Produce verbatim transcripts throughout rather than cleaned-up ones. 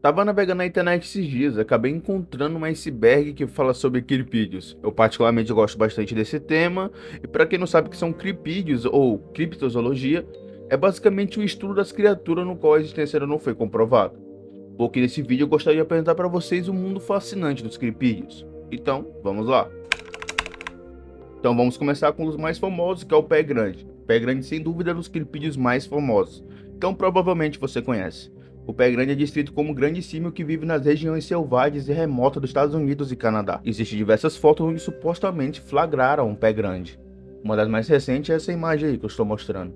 Tava navegando na internet esses dias, acabei encontrando um iceberg que fala sobre criptídeos. Eu particularmente gosto bastante desse tema, e para quem não sabe o que são criptídeos ou criptozoologia, é basicamente o estudo das criaturas no qual a existência não foi comprovada. Porque nesse vídeo eu gostaria de apresentar para vocês o mundo fascinante dos criptídeos. Então, vamos lá! Então vamos começar com um dos mais famosos, que é o Pé Grande. O Pé Grande sem dúvida é um dos criptídeos mais famosos, então provavelmente você conhece. O Pé Grande é descrito como um grande símio que vive nas regiões selvagens e remotas dos Estados Unidos e Canadá. Existem diversas fotos onde supostamente flagraram um Pé Grande. Uma das mais recentes é essa imagem aí que eu estou mostrando.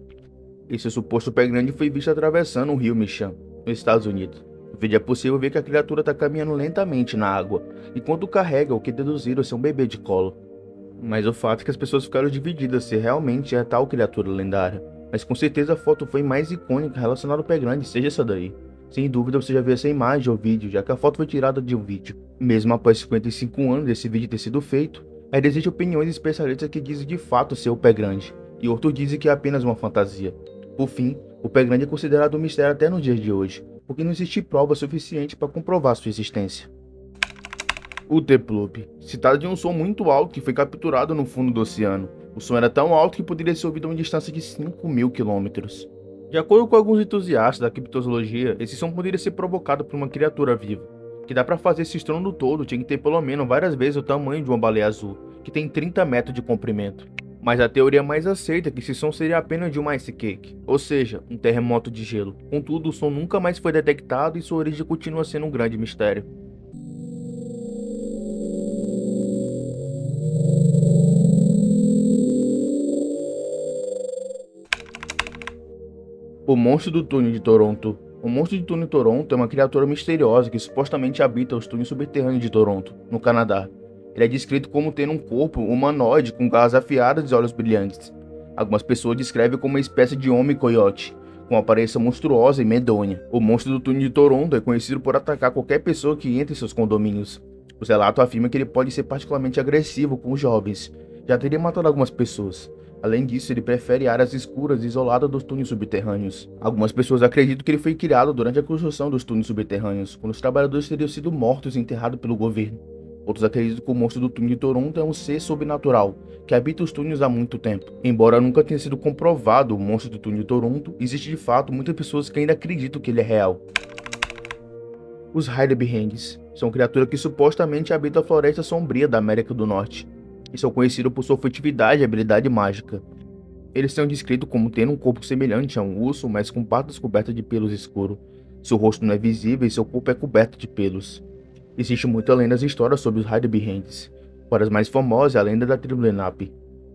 Esse suposto Pé Grande foi visto atravessando o rio Michigan, nos Estados Unidos. No vídeo é possível ver que a criatura está caminhando lentamente na água, enquanto carrega o que deduziram ser um bebê de colo. Mas o fato é que as pessoas ficaram divididas se realmente é tal criatura lendária. Mas com certeza a foto foi mais icônica relacionada ao Pé Grande, seja essa daí. Sem dúvida você já viu essa imagem ou vídeo, já que a foto foi tirada de um vídeo. Mesmo após cinquenta e cinco anos desse vídeo ter sido feito, ainda existem opiniões especialistas que dizem de fato ser o Pé Grande, e outros dizem que é apenas uma fantasia. Por fim, o Pé Grande é considerado um mistério até nos dias de hoje, porque não existe prova suficiente para comprovar sua existência. O Bloop. Se trata de um som muito alto que foi capturado no fundo do oceano. O som era tão alto que poderia ser ouvido a uma distância de cinco mil quilômetros. De acordo com alguns entusiastas da criptozoologia, esse som poderia ser provocado por uma criatura viva. Que dá para fazer esse estrondo todo tinha que ter pelo menos várias vezes o tamanho de uma baleia azul, que tem trinta metros de comprimento. Mas a teoria mais aceita é que esse som seria apenas de um ice cake, ou seja, um terremoto de gelo. Contudo, o som nunca mais foi detectado e sua origem continua sendo um grande mistério. O Monstro do Túnel de Toronto. O Monstro do Túnel de Toronto é uma criatura misteriosa que supostamente habita os túneis subterrâneos de Toronto, no Canadá. Ele é descrito como tendo um corpo humanoide com garras afiadas e olhos brilhantes. Algumas pessoas descrevem como uma espécie de homem coiote, com aparência monstruosa e medonha. O Monstro do Túnel de Toronto é conhecido por atacar qualquer pessoa que entra em seus condomínios. Os relatos afirmam que ele pode ser particularmente agressivo com os jovens, já teria matado algumas pessoas. Além disso, ele prefere áreas escuras e isoladas dos túneis subterrâneos. Algumas pessoas acreditam que ele foi criado durante a construção dos túneis subterrâneos, quando os trabalhadores teriam sido mortos e enterrados pelo governo. Outros acreditam que o Monstro do Túnel de Toronto é um ser sobrenatural, que habita os túneis há muito tempo. Embora nunca tenha sido comprovado o Monstro do Túnel de Toronto, existe de fato muitas pessoas que ainda acreditam que ele é real. Os Hide Behinds são criaturas que supostamente habitam a floresta sombria da América do Norte, e são conhecidos por sua furtividade e habilidade mágica. Eles são descritos como tendo um corpo semelhante a um urso, mas com patas cobertas de pelos escuros. Seu rosto não é visível e seu corpo é coberto de pelos. Existe muito além das histórias sobre os Hide Behinds. Uma das mais famosas é a lenda da Tribo Lenape,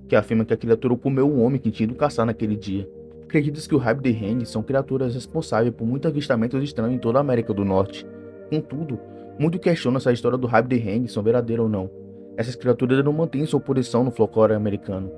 que afirma que a criatura comeu um homem que tinha ido caçar naquele dia. Acredita-se que os Hide Behinds são criaturas responsáveis por muitos avistamentos estranhos em toda a América do Norte. Contudo, muito questiona se a história do Hide Behinds são verdadeiras ou não. Essas criaturas não mantêm sua posição no folclore americano.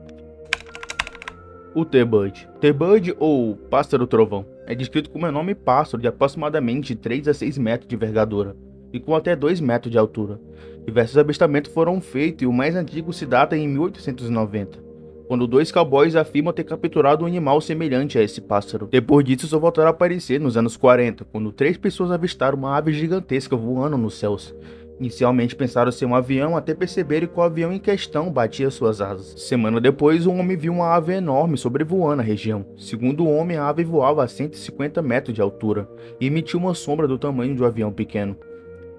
O Thunderbird. Thunderbird, ou Pássaro Trovão, é descrito como um enorme pássaro de aproximadamente três a seis metros de envergadura e com até dois metros de altura. Diversos avistamentos foram feitos e o mais antigo se data em mil oitocentos e noventa, quando dois cowboys afirmam ter capturado um animal semelhante a esse pássaro. Depois disso só voltaram a aparecer nos anos quarenta, quando três pessoas avistaram uma ave gigantesca voando nos céus. Inicialmente pensaram ser um avião até perceberem que o avião em questão batia suas asas. Semana depois, um homem viu uma ave enorme sobrevoando a região. Segundo o homem, a ave voava a cento e cinquenta metros de altura e emitiu uma sombra do tamanho de um avião pequeno.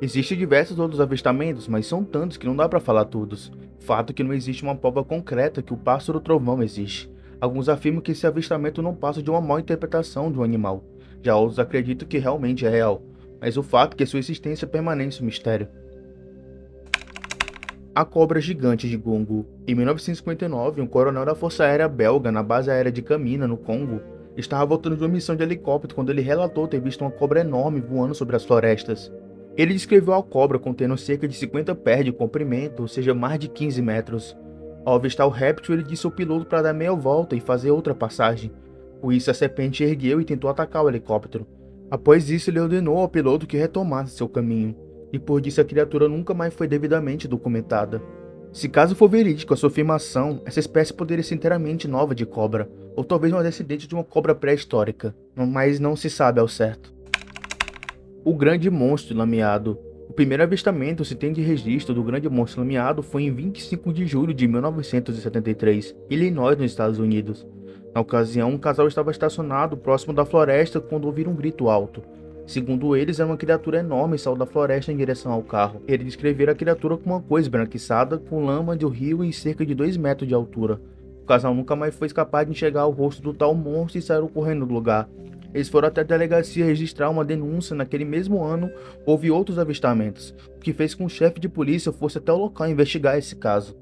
Existem diversos outros avistamentos, mas são tantos que não dá para falar todos. Fato é que não existe uma prova concreta que o pássaro trovão existe. Alguns afirmam que esse avistamento não passa de uma má interpretação do animal. Já outros acreditam que realmente é real, mas o fato é que sua existência permanece um mistério. A cobra gigante de Gungu. Em mil novecentos e cinquenta e nove, um coronel da Força Aérea belga na base aérea de Camina, no Congo, estava voltando de uma missão de helicóptero quando ele relatou ter visto uma cobra enorme voando sobre as florestas. Ele descreveu a cobra contendo cerca de cinquenta pés de comprimento, ou seja, mais de quinze metros. Ao avistar o réptil, ele disse ao piloto para dar meia volta e fazer outra passagem. Com isso, a serpente ergueu e tentou atacar o helicóptero. Após isso, ele ordenou ao piloto que retomasse seu caminho. E por disso a criatura nunca mais foi devidamente documentada. Se caso for verídico a sua afirmação, essa espécie poderia ser inteiramente nova de cobra, ou talvez um descendente de uma cobra pré-histórica, mas não se sabe ao certo. O Grande Monstro Lamiado. O primeiro avistamento se tem de registro do Grande Monstro Lamiado foi em vinte e cinco de julho de mil novecentos e setenta e três, Illinois, nos Estados Unidos. Na ocasião, um casal estava estacionado próximo da floresta quando ouviram um grito alto. Segundo eles, era uma criatura enorme e saiu da floresta em direção ao carro. Eles descreveram a criatura como uma coisa esbranquiçada, com lama de um rio em cerca de dois metros de altura. O casal nunca mais foi capaz de enxergar o rosto do tal monstro e saíram correndo do lugar. Eles foram até a delegacia registrar uma denúncia. Naquele mesmo ano, houve outros avistamentos, o que fez com que o chefe de polícia fosse até o local investigar esse caso.